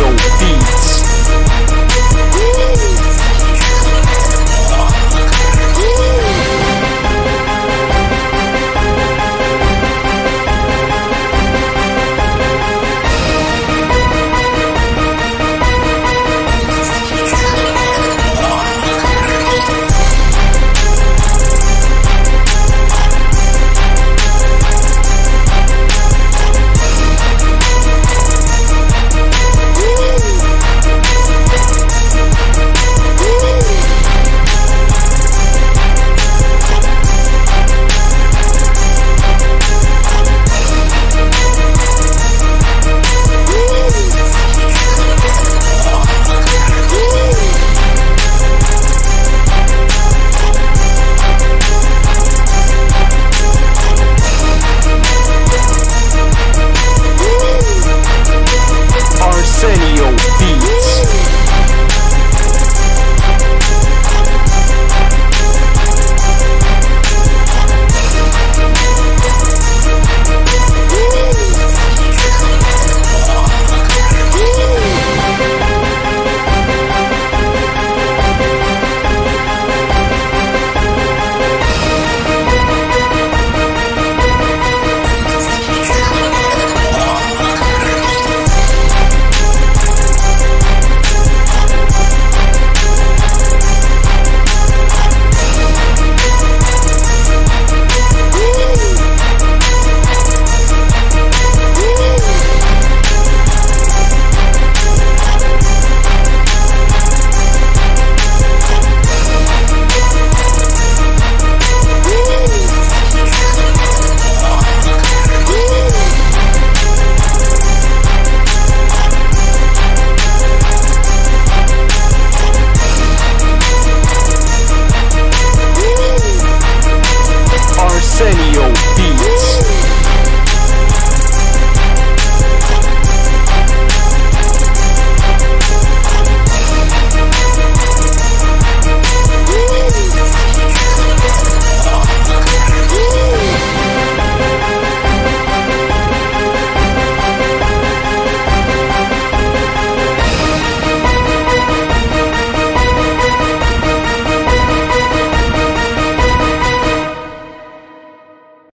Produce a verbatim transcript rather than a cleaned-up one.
P O Cs.